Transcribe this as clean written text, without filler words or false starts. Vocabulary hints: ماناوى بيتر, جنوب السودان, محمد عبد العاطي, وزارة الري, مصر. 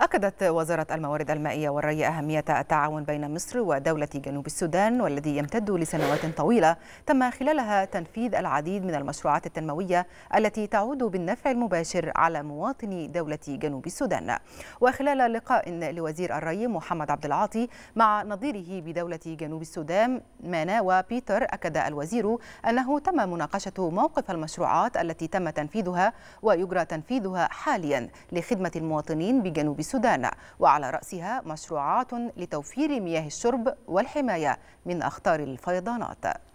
أكدت وزارة الموارد المائية والري أهمية التعاون بين مصر ودولة جنوب السودان، والذي يمتد لسنوات طويلة تم خلالها تنفيذ العديد من المشروعات التنموية التي تعود بالنفع المباشر على مواطني دولة جنوب السودان. وخلال لقاء لوزير الري محمد عبد العاطي مع نظيره بدولة جنوب السودان ماناوى بيتر، أكد الوزير أنه تم مناقشة موقف المشروعات التي تم تنفيذها ويجرى تنفيذها حاليا لخدمة المواطنين بجنوب السودان، وعلى رأسها مشروعات لتوفير مياه الشرب والحماية من أخطار الفيضانات.